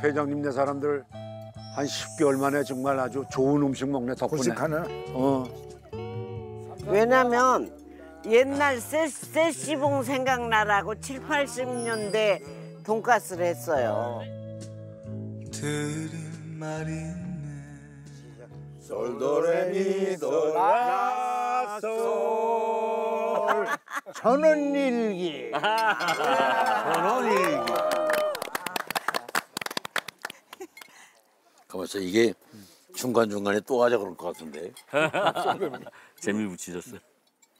그 회장님네 사람들 한 10개월 만에 정말 아주 좋은 음식 먹네 덕분에. 고식하네. 어. 왜냐면 옛날 세시봉 생각나라고 7, 80년대 돈가스를 했어요. 들은 말이 솔도레미솔라솔 천원일기. 천원일기. 가만있어, 이게 중간중간에 또 하자 그럴 것 같은데. 재미 붙이셨어.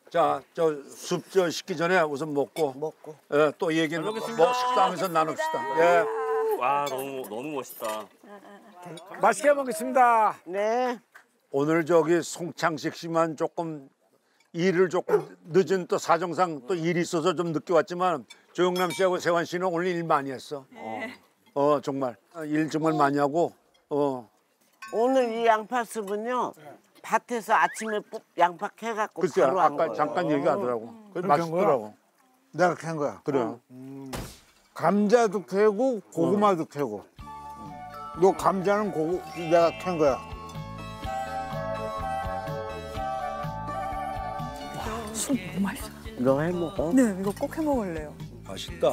자, 저 숲 저 식기 전에 우선 먹고. 예, 또 얘기는 식당에서 나눕시다. 예. 와, 너무 멋있다. 맛있게 먹겠습니다. 네. 오늘 저기 송창식 씨만 조금 일을 조금 늦은 또 사정상 또 일이 있어서 좀 늦게 왔지만 조영남 씨하고 세환 씨는 오늘 일 많이 했어. 네. 정말 일 정말 많이 하고. 오늘 이 양파 숲은요. 밭에서 아침에 양파 캐갖고 바로 한 거예요. 잠깐 얘기하더라고. 그래서 맛있더라고. 내가 캔 거야. 그래요. 감자도 캐고 고구마도 캐고. 너 감자는 내가 캔 거야. 와, 술 너무 맛있어. 너 해 먹어? 네, 이거 꼭 해 먹을래요. 맛있다.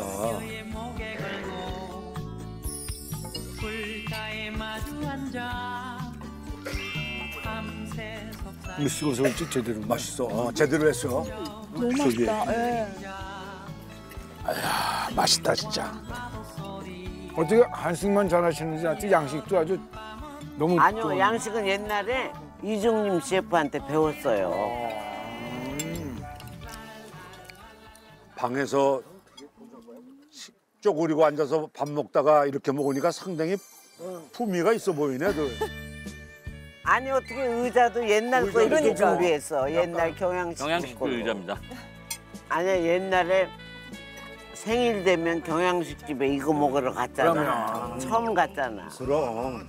미스고서 제대로 맛있어. 제대로 했어. 너무 맛있다. 예. 아야, 맛있다 진짜. 어떻게 한식만 잘하시는지 아주 양식도 아주 너무. 아니요, 좋은... 양식은 옛날에 이종림 셰프한테 배웠어요. 방에서 쪼그리고 앉아서 밥 먹다가 이렇게 먹으니까 상당히 품위가 있어 보이네. 아니 어떻게 의자도 옛날 거 이렇게 준비했어. 옛날 경양식 의자입니다. 아니야, 옛날에 생일 되면 경양식 집에 이거 먹으러 갔잖아. 그러면. 처음 갔잖아. 그럼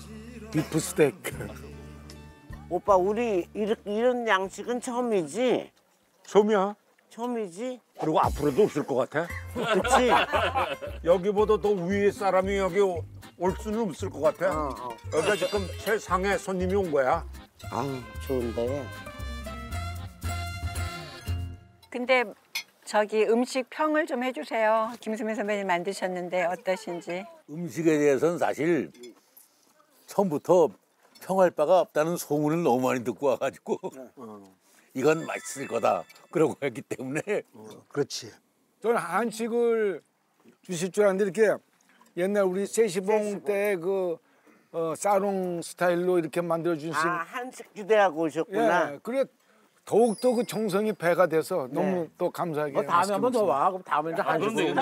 비프 스테이크. 오빠 우리 이런 양식은 처음이지? 처음이야. 처음이지? 그리고 앞으로도 없을 것 같아. 그렇지. 여기보다 더 위에 사람이 여기 올 수는 없을 것 같아. 여기가 지금 최상의 손님이 온 거야. 아우, 좋은데. 근데 저기 음식 평을 좀 해주세요. 김수미 선배님 만드셨는데 어떠신지. 음식에 대해서는 사실 처음부터 평할 바가 없다는 소문을 너무 많이 듣고 와가지고 이건 맛있을 거다. 그러고 했기 때문에. 그렇지. 저는 한식을 주실 줄 알았는데 이렇게 옛날 우리 세시봉 때 그 싸롱 스타일로 이렇게 만들어 주신. 아, 한식 기대하고 오셨구나. 예, 그래 더욱 더 그 정성이 배가 돼서 네. 너무 또 감사하게. 다음에 한 번 더 와. 그럼 다음에 한식.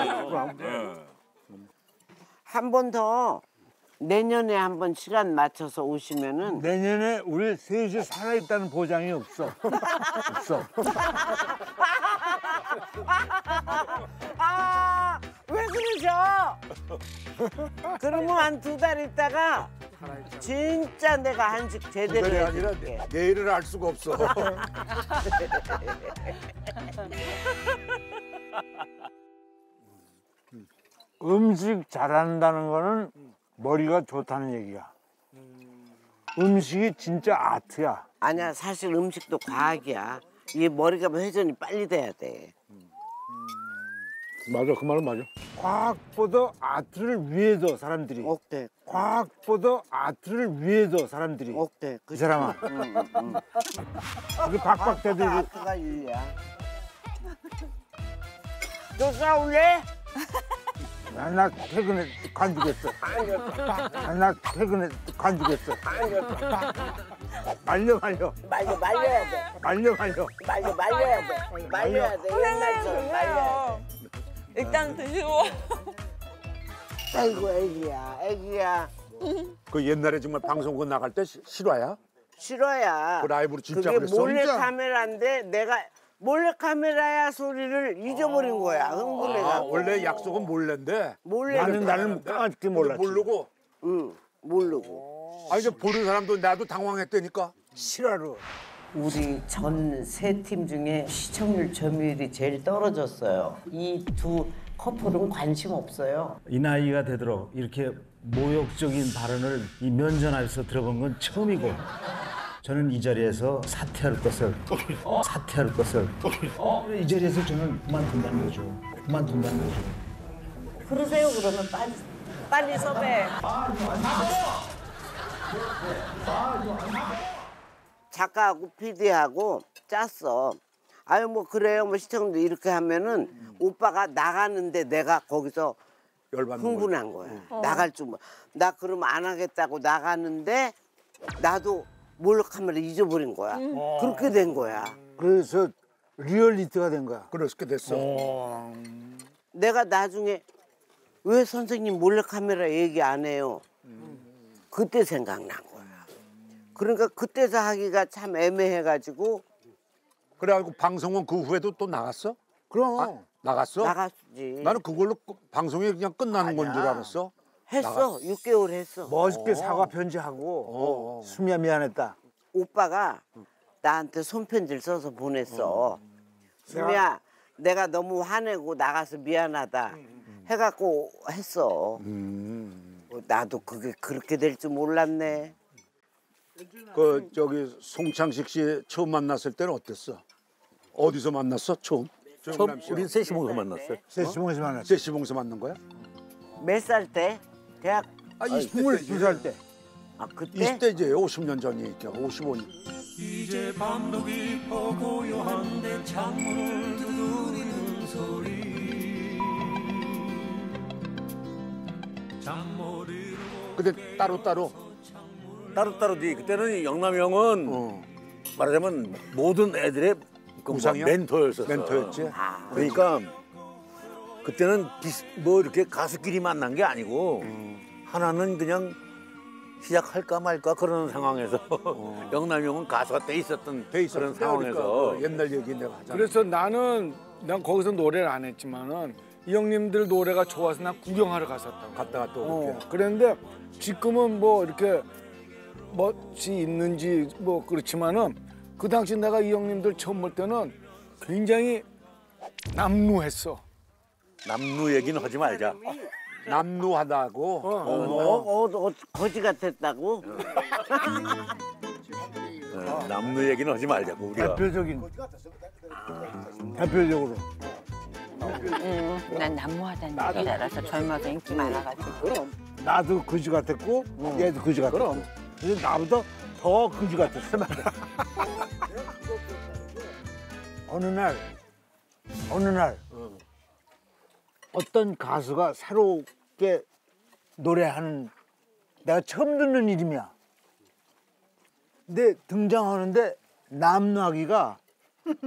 한 번 더 내년에 한 번 시간 맞춰서 오시면은. 내년에 우리 셋이 살아 있다는 보장이 없어. 없어. 아, 왜 그러죠? 그러면 한 2달 있다가 진짜 내가 한식 제대로 해줄게. 내일을 알 수가 없어. 음식 잘한다는 거는 머리가 좋다는 얘기야. 음식이 진짜 아트야. 아니야, 사실 음식도 과학이야. 이 머리가 회전이 빨리 돼야 돼. 맞아, 그 말은 맞아. 과학보다 아트를 위해서 사람들이. 어때? 과학보다 아트를 위해서 사람들이. 어때? 그 사람아. 이게 박박대들이. 아트가 유야. 너 싸울래? 나 퇴근해 관두겠어. 나 퇴근해 관두겠어. 말려야 돼. 말려야 돼. 말려야 돼. 옛날처럼 말려야 돼. 일단 드시고. 아이고 애기야. 그 옛날에 정말 방송국 나갈 때 실화야? 실화야. 그 라이브로 진짜 그랬어. 몰래 카메라인데 내가. 몰래 카메라야 소리를 잊어버린 거야. 흥분해가. 원래 약속은 몰래인데. 나는 까맣게 몰랐지. 모르고. 응, 모르고. 아, 이제 보는 사람도 나도 당황했다니까. 실화로. 우리 전 3팀 중에 시청률 점유율이 제일 떨어졌어요. 이 두 커플은 관심 없어요. 이 나이가 되도록 이렇게 모욕적인 발언을 이 면전에서 들어본 건 처음이고 저는 이 자리에서 사퇴할 것을 이 자리에서 저는 그만둔다는 거죠. 그러세요. 그러면 빨리 섭외. 작가하고 PD하고 짰어. 아유 뭐 그래요 뭐 시청도 이렇게 하면은 오빠가 나가는데 내가 거기서 흥분한 거야. 나갈 줄 몰라. 나 그럼 안 하겠다고 나가는데 나도 몰락하면 잊어버린 거야. 그렇게 된 거야. 그래서 리얼리티가 된 거야. 그렇게 됐어. 내가 나중에 왜 선생님 몰래카메라 얘기 안 해요? 그때 생각난 거야. 그러니까 그때서 하기가 참 애매해가지고. 그래가지고 방송은 그 후에도 또 나갔어? 그럼. 아, 나갔어? 나갔지. 나는 그걸로 방송이 그냥 끝나는 건 줄 알았어. 했어. 나갔어. 6개월 했어. 멋있게 사과 편지하고 수미야 미안했다. 오빠가 나한테 손편지를 써서 보냈어. 수미야 내가 너무 화내고 나가서 미안하다 해갖고 했어. 나도 그게 그렇게 될 줄 몰랐네. 그 저기 송창식 씨 처음 만났을 때는 어땠어? 어디서 만났어? 처음 우린 세시봉에서 만났어요. 세시봉에서 만났어. 세시봉에서 만난 거야? 몇 살 때? 대학? 아 22살 때. 아 그때? 20대 이제 50년 전이니까 55년. 이제 밤도 깊어 고요한데 창문을 두드리는 소리. 그때 따로따로 그때는 영남이 형은 말하자면 모든 애들의 멘토였었어. 멘토였지. 아, 그러니까 그때는 뭐 이렇게 가수끼리 만난 게 아니고 하나는 그냥 시작할까 말까 그런 상황에서 영남이 형은 가수가 돼 있었던 그런 상황에서 그러니까. 옛날 얘기 내가 하잖아. 그래서 난 거기서 노래를 안 했지만은 이 형님들 노래가 좋아서 난 구경하러 갔었다고. 갔다가 또 이렇게. 그런데 지금은 뭐 이렇게 멋이 있는지 뭐 그렇지만은 그 당시 내가 이 형님들 처음 볼 때는 굉장히 남루했어. 남루 얘기는 하지 말자. 남루하다고? 거지 같았다고? 남루 얘기는 하지 말자고 우리가. 대표적으로. 난 남루하다는 얘기를 알아서 젊어서 인기 많아가지고. 나도 거지 같았고 얘도 거지 같았고. 근데 나보다 더 거지 같았어. 어느 날 어떤 가수가 새롭게 노래하는 내가 처음 듣는 이름이야. 근데 등장하는데 남루하기가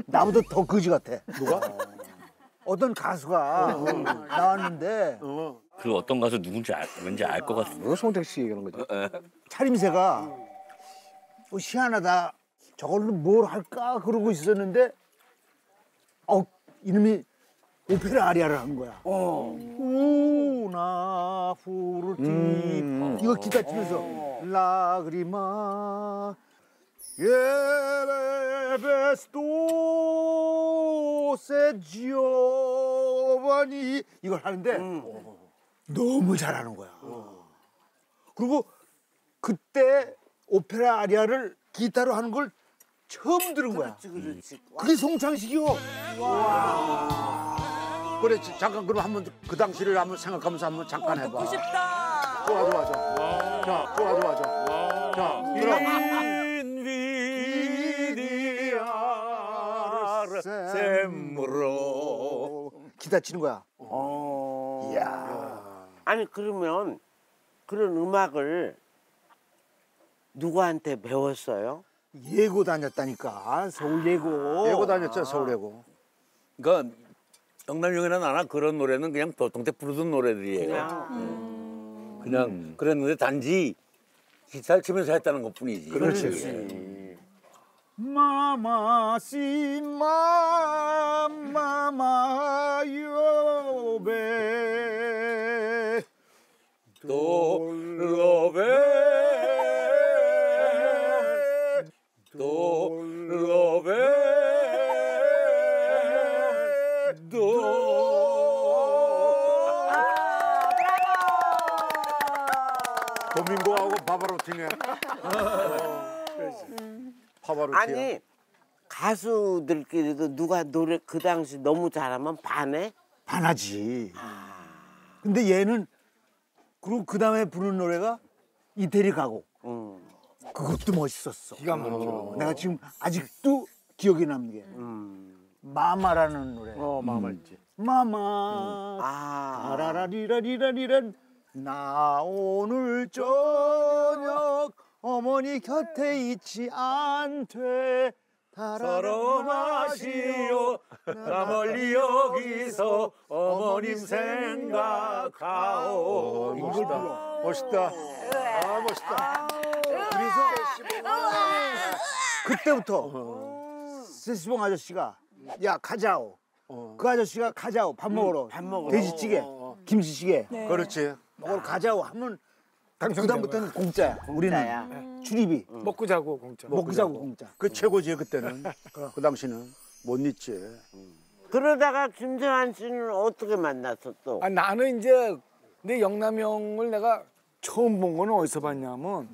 나보다 더 거지 같아. 누가? 어떤 가수가 나왔는데 그 어떤 가수 누군지 왠지 알 것 같은데. 송창식 씨 얘기하는 거지. 차림새가 뭐 희한하다. 저걸로 뭘 할까 그러고 있었는데 이놈이 오페라 아리아를 한 거야. 우나 후르티 이거 기타 치면서 라 그리마 예베스토 세지오바니 이걸 하는데 너무 잘하는 거야. 그리고 그때 오페라 아리아를 기타로 하는 걸 처음 들은 거야. 그렇지. 그게 송창식이요. 와. 그래 잠깐 그럼 한번 그 당시를 한번 생각하면서 한번 잠깐 해봐. 듣고 싶다. 좋아. 자, 인비디아르 셈으로 기타 치는 거야. 이야. 아니 그러면 그런 음악을 누구한테 배웠어요? 예고 다녔다니까. 서울 예고. 예고 다녔죠. 서울 예고. 그러니까 영남형이나 나나 그런 노래는 그냥 보통 때 부르던 노래들이에요. 그냥 그랬는데 단지 기타를 치면서 했다는 것뿐이지. 그렇지. 마마시 마마요베 돌로베 도. 아, 브라보! 도민고하고 파바로티네. 파바로티야. 아니 가수들끼리도 누가 노래 그 당시 너무 잘하면 반해? 반하지. 근데 얘는 그리고 그 다음에 부른 노래가 이태리 가곡. 그것도 멋있었어. 기가 막혀. 내가 지금 아직도 기억에 남는 게 마마라는 노래. 마마지. 마마. 아라라리라리라리란. 나 오늘 저녁 어머니 곁에 있지 않되 서로 마시오 나 멀리 여기서 어머님 생각하오. 멋있다. 멋있다. 아 멋있다. 그래서 그때부터 세시봉 아저씨가 야 가자오. 그 아저씨가 가자오 밥 먹으러. 밥 먹으러. 돼지찌개, 김치찌개. 네. 그렇지. 먹으러 가자오 하면 그다음부터는 공짜야. 우리는 출입이. 먹고 자고 공짜. 먹고 자고 공짜. 그 최고지 그때는. 그 당시는 못 잊지. 그러다가 김재환 씨는 어떻게 만났어 또? 아, 나는 이제 내 영남 형을 내가 처음 본 거는 어디서 봤냐면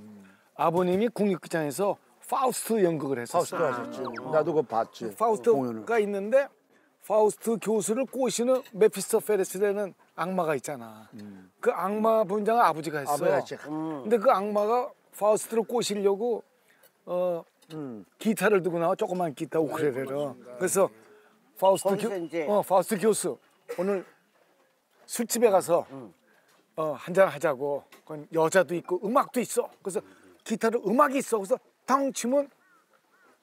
아버님이 국립극장에서 파우스트 연극을 했었어. 파우스트 하셨지. 나도 그거 봤지. 파우스트가 공연을. 있는데 파우스트 교수를 꼬시는 메피스토페레스라는 악마가 있잖아. 그 악마 분장을 아버지가 했어요. 근데 그 악마가 파우스트를 꼬시려고 기타를 들고 나와. 조그만 기타 우크렐레를. 그래서 파우스트 교수 오늘 술집에 가서 한잔 하자고. 그건 여자도 있고 음악도 있어. 그래서 기타를 음악이 있어. 그래서 탕 치면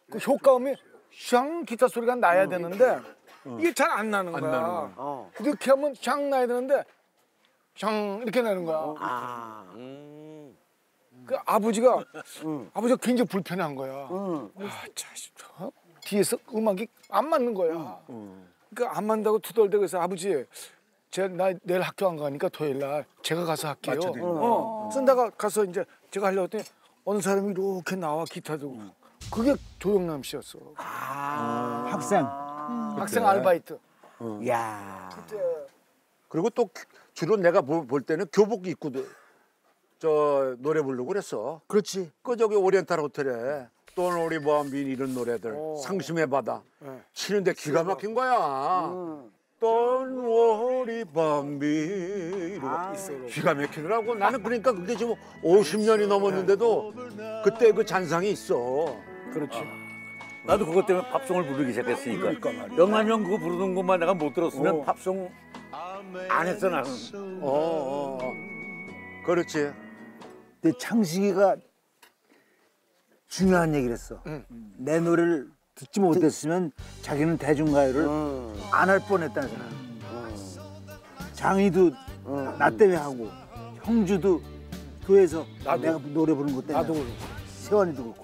그 효과음이 샹 기타 소리가 나야 되는데 이게 잘 안 나는 거야. 이렇게 하면 샹 나야 되는데 샹 이렇게 나는 거야. 그 아버지가 아버지가 굉장히 불편한 거야. 아 자식, 뒤에서 음악이 안 맞는 거야. 그러니까 안 맞는다고 투덜대고 해서 아버지, 나 내일 학교 안 가니까 토요일 날 제가 가서 할게요. 쓴다가 가서 이제 제가 하려고 했더니 어느 사람이 이렇게 나와 기타 들고. 그게 조영남 씨였어. 학생 그때. 알바이트. 야. 그때. 그리고 또 주로 내가 볼 때는 교복 입고 저 노래 부르고 그랬어. 그렇지. 그 저기 오리엔탈 호텔에 또놀이 범빈 이런 노래들 상심의 바다 치는데 기가 막힌 거야. 또놀이 범빈 기가 막히더라고. 나는 그러니까 그게 지금 50년이 넘었는데도 그때 그 잔상이 있어. 그렇지. 나도 그것 때문에 팝송을 부르기 시작했으니까. 그러니까 영남형 그거 부르는 것만 내가 못 들었으면 팝송 안 했어 나는. 그렇지. 근데 창식이가 중요한 얘기를 했어. 내 노래를 듣지 못했으면 자기는 대중가요를 안 할 뻔했다는 생각. 장이도 나 때문에 하고 형주도 교회에서 나도. 내가 노래 부르는 것 때문에 나도 그렇고 세환이도 그렇고.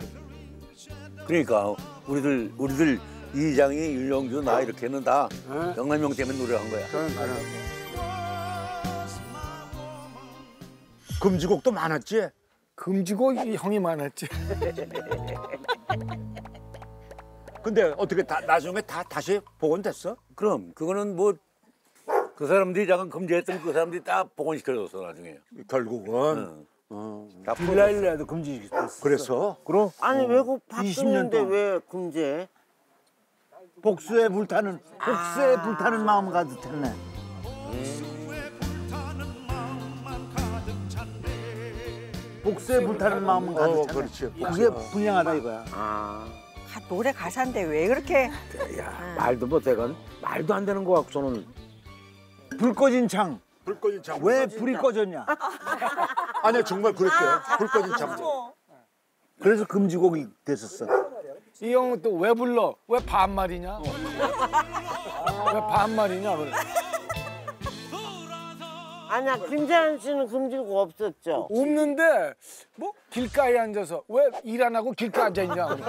그러니까 우리들 이장이 윤형주 나 이렇게는 다 영남형 때문에 노래한 거야. 금지곡도 많았지? 금지곡 형이 많았지. 근데 어떻게 나중에 다시 복원됐어? 그럼 그거는 뭐 그 사람들이 잠깐 금지했던 그 사람들이 다 복원시켜줬어 나중에. 결국은. 빌라일라도 금지시켰어. 그래서? 그럼? 아니 외국 바꾸는데 왜 금지해? 복수에 불타는 마음 가득 찼네. 복수에 불타는 마음 가득 찼네. 그게 불량하다 이거야. 노래 가사인데 왜 그렇게? 야 말도 못해간 말도 안 되는 거 같고 저는. 불 꺼진 창. 불 꺼진 창. 왜 불이 꺼졌냐? 아니야 정말 그랬대. 불 꺼진 창. 그래서 금지곡이 됐었어. 이 형은 또 왜 불러? 왜 반말이냐? 왜 반말이냐? 그래. 아니야 김재환 씨는 금지곡 없었죠? 없는데 뭐 길가에 앉아서 왜 일 안 하고 길가에 앉아 있냐? 그래.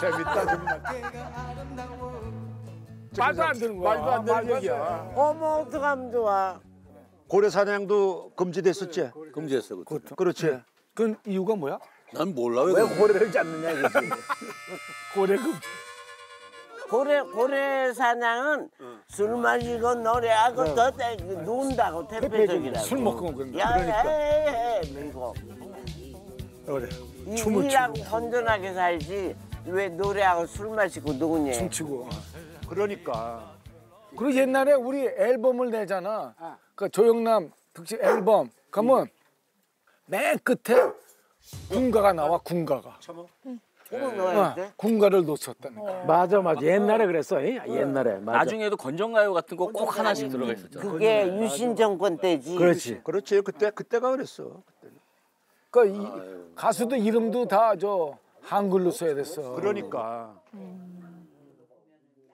재밌다 재밌다. 말도 안 되는 거야. 말도 안 되는 얘기야. 어머 어떡하면 좋아. 고래 사냥도 금지됐었지? 금지했어 그때. 그렇지. 네. 그 이유가 뭐야? 난 몰라. 왜 고래를 잡느냐 이거지. 고래 금지. 고래사냥은 술 마시고 노래하고 논다고 대표적이라고. 술 먹고 그런 야, 그러니까. 이거. 그래. 일하고 건전하게 살지 왜 노래하고 술 마시고 노냐. 춤추고. 그러니까. 그리고 옛날에 우리 앨범을 내잖아. 아. 그 조영남 특집 앨범. 그러면 맨 끝에 군가가 나와, 군가가. 군가를 놓쳤다니까. 맞아, 맞아. 옛날에 그랬어. 옛날에. 맞아. 나중에도 건전가요 같은 거 꼭 하나씩 들어가 있었죠. 그게 유신 정권 때지. 그렇지. 그렇지. 그때가 그랬어. 그때는. 그러니까 이 가수도 이름도 다 저 한글로 써야 됐어. 그러니까.